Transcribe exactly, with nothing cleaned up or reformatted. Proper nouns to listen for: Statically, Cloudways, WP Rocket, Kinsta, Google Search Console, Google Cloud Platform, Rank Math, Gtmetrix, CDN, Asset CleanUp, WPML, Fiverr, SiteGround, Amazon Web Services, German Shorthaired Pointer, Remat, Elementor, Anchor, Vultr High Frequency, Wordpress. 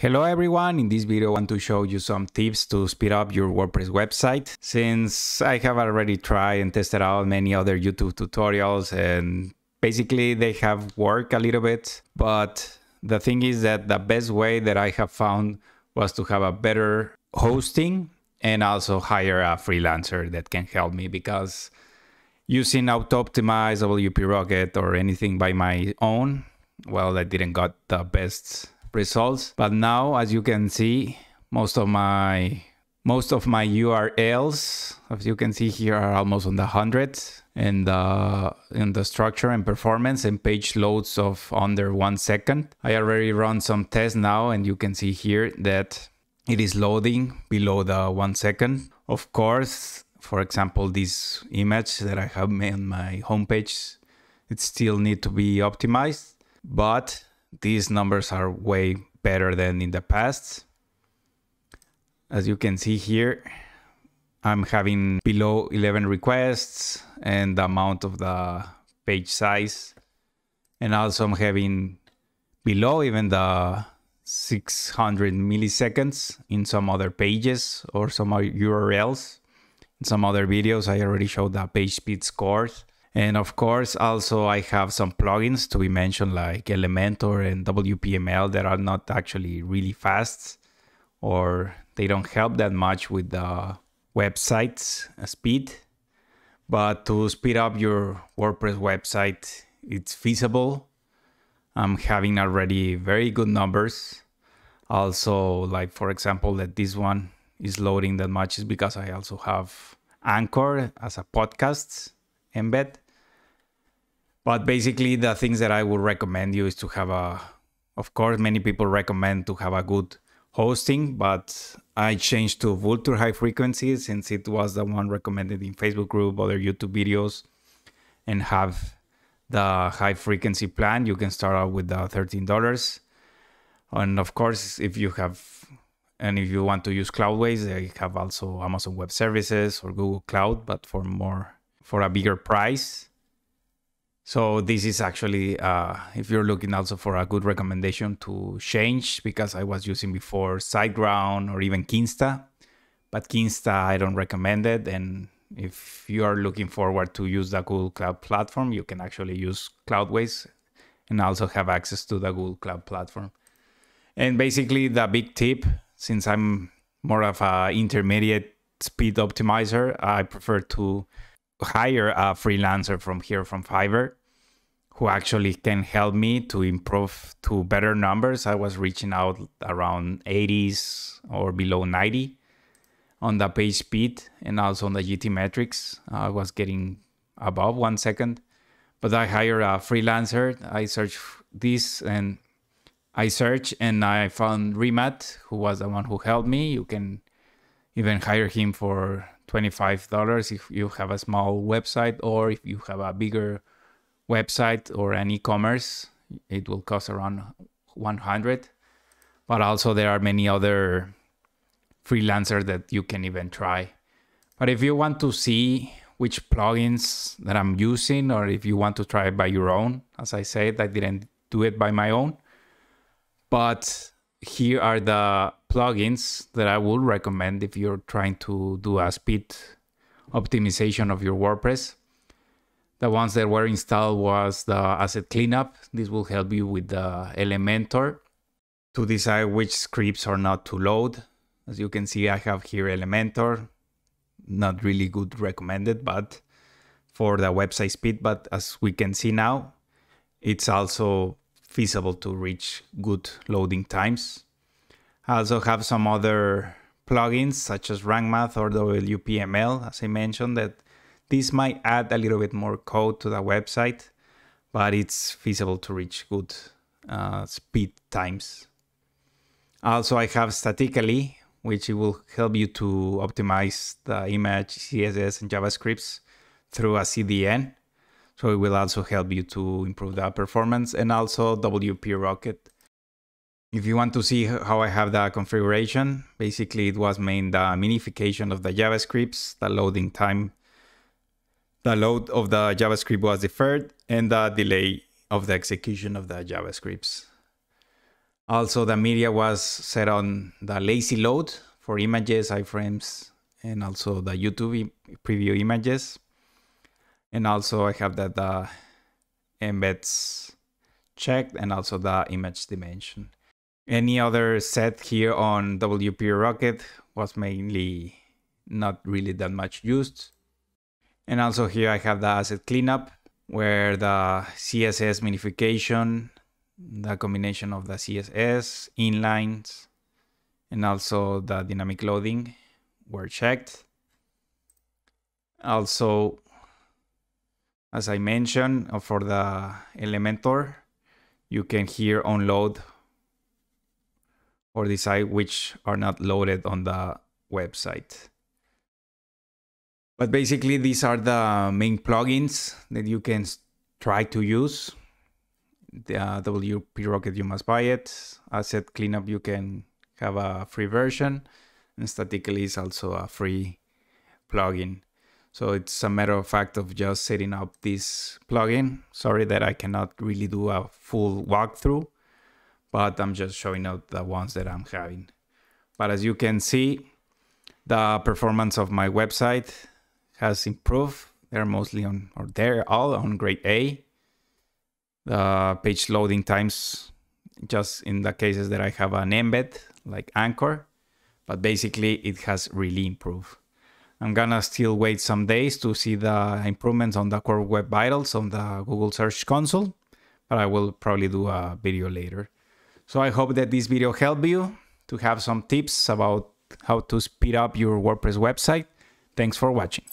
Hello everyone, in this video I want to show you some tips to speed up your WordPress website. Since I have already tried and tested out many other YouTube tutorials and basically they have worked a little bit, but the thing is that the best way that I have found was to have a better hosting and also hire a freelancer that can help me, because using auto-optimized W P Rocket or anything by my own, well, I didn't got the best results. But now, as you can see, most of my most of my U R Ls, as you can see here, are almost on the hundreds, and uh, in the structure and performance and page loads of under one second. I already run some tests now, and you can see here that it is loading below the one second. Of course, for example, this image that I have on my homepage, it still need to be optimized, but these numbers are way better than in the past. As you can see here, I'm having below eleven requests and the amount of the page size. And also I'm having below even the six hundred milliseconds in some other pages or some U R Ls. In some other videos, I already showed the page speed scores. And of course, also I have some plugins to be mentioned like Elementor and W P M L that are not actually really fast, or they don't help that much with the website's speed. But to speed up your WordPress website, it's feasible. I'm having already very good numbers. Also, like for example, that this one is loading that much is because I also have Anchor as a podcast embed. But basically the things that I would recommend you is to have a, of course, many people recommend to have a good hosting, but I changed to Vultr High Frequency since it was the one recommended in Facebook group, other YouTube videos, and have the high frequency plan. You can start out with the thirteen dollars. And of course, if you have, and if you want to use Cloudways, they have also Amazon Web Services or Google Cloud, but for more for a bigger price. So this is actually, uh, if you're looking also for a good recommendation to change, because I was using before SiteGround or even Kinsta, but Kinsta I don't recommend it. And if you are looking forward to use the Google Cloud Platform, you can actually use Cloudways and also have access to the Google Cloud Platform. And basically the big tip, since I'm more of an intermediate speed optimizer, I prefer to hire a freelancer from here, from Fiverr, who actually can help me to improve to better numbers. I was reaching out around eighties or below ninety on the page speed, and also on the Gtmetrix. I was getting above one second, but I hired a freelancer. I searched this and I searched and I found Remat, who was the one who helped me. You can even hire him for twenty-five dollars if you have a small website, or if you have a bigger website or an e-commerce, it will cost around one hundred. But also there are many other freelancers that you can even try. But if you want to see which plugins that I'm using, or if you want to try it by your own, as I said, I didn't do it by my own, but here are the plugins that I would recommend if you're trying to do a speed optimization of your WordPress. The ones that were installed was the Asset CleanUp. This will help you with the Elementor to decide which scripts are not to load. As you can see, I have here Elementor, not really good recommended, but for the website speed. But as we can see now, it's also feasible to reach good loading times. I also have some other plugins such as Rank Math or W P M L, as I mentioned, that this might add a little bit more code to the website, but it's feasible to reach good uh, speed times. Also, I have Statically, which will help you to optimize the image, C S S, and JavaScripts through a C D N. So it will also help you to improve the performance, and also W P Rocket. If you want to see how I have the configuration, basically it was made the minification of the JavaScripts, the loading time, the load of the JavaScript was deferred, and the delay of the execution of the JavaScripts. Also, the media was set on the lazy load for images, iframes, and also the YouTube preview images. And also I have that the embeds checked and also the image dimension. Any other set here on W P Rocket was mainly not really that much used. And also here I have the asset cleanup, where the C S S minification, the combination of the C S S, inlines, and also the dynamic loading were checked. Also, as I mentioned, for the Elementor, you can here unload or decide which are not loaded on the website. But basically, these are the main plugins that you can try to use. The uh, W P Rocket, you must buy it. Asset Cleanup, you can have a free version. And Statically is also a free plugin. So it's a matter of fact of just setting up this plugin. Sorry that I cannot really do a full walkthrough, but I'm just showing out the ones that I'm having. But as you can see, the performance of my website has improved. They're mostly on, or they're all on grade A. The page loading times, just in the cases that I have an embed like Anchor, but basically it has really improved. I'm gonna still wait some days to see the improvements on the core web vitals on the Google Search Console, but I will probably do a video later. So I hope that this video helped you to have some tips about how to speed up your WordPress website. Thanks for watching.